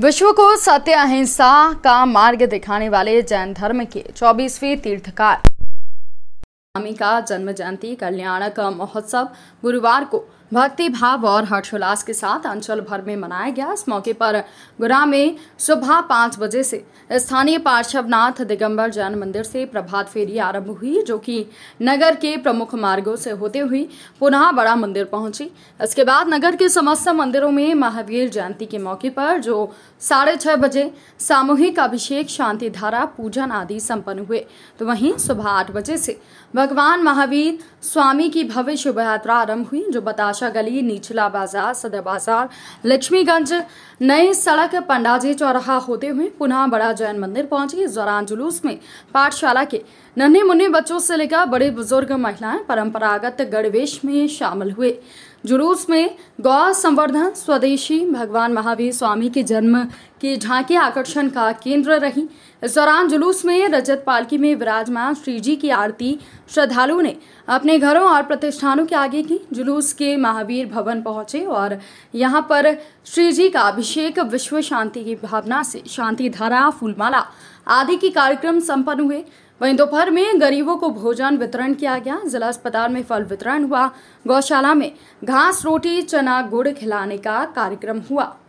विश्व को सत्य अहिंसा का मार्ग दिखाने वाले जैन धर्म के 24वें तीर्थकार स्वामी का जन्म जयंती कल्याणक महोत्सव गुरुवार को भक्ति भाव और हर्षोल्लास के साथ अंचल भर में मनाया गया। इस मौके पर गुना में सुबह 5 बजे से स्थानीय पार्श्वनाथ दिगंबर जैन मंदिर से प्रभात फेरी आरंभ हुई, जो कि नगर के प्रमुख मार्गों से होते हुए पुनः बड़ा मंदिर पहुंची। इसके बाद नगर के समस्त मंदिरों में महावीर जयंती के मौके पर जो 6:30 बजे सामूहिक अभिषेक, शांति धारा, पूजन आदि सम्पन्न हुए, तो वहीं सुबह 8 बजे से भगवान महावीर स्वामी की भव्य शोभा यात्रा आरंभ हुई, जो बताशा गली, निचला बाजार, सदर बाजार, लक्ष्मीगंज, नई सड़क, पंडाजी चौराहा होते हुए पुनः बड़ा जैन मंदिर पहुंची। इस दौरान जुलूस में पाठशाला के नन्हे मुन्ने बच्चों से लेकर बड़े बुजुर्ग, महिलाएं परंपरागत गणवेश में शामिल हुए। जुलूस में गौ संवर्धन, स्वदेशी, भगवान महावीर स्वामी के जन्म की झांकी आकर्षण का केंद्र रही। इस दौरान जुलूस में रजत पालकी में विराजमान श्री जी की आरती श्रद्धालुओं ने अपने घरों और प्रतिष्ठानों के आगे की। जुलूस के महावीर भवन पहुंचे और यहां पर श्री जी का अभिषेक, विश्व शांति की भावना से शांति धारा, फूलमाला आदि के कार्यक्रम संपन्न हुए। वहीं दोपहर में गरीबों को भोजन वितरण किया गया। जिला अस्पताल में फल वितरण हुआ। गौशाला में घास, रोटी, चना, गुड़ खिलाने का कार्यक्रम हुआ।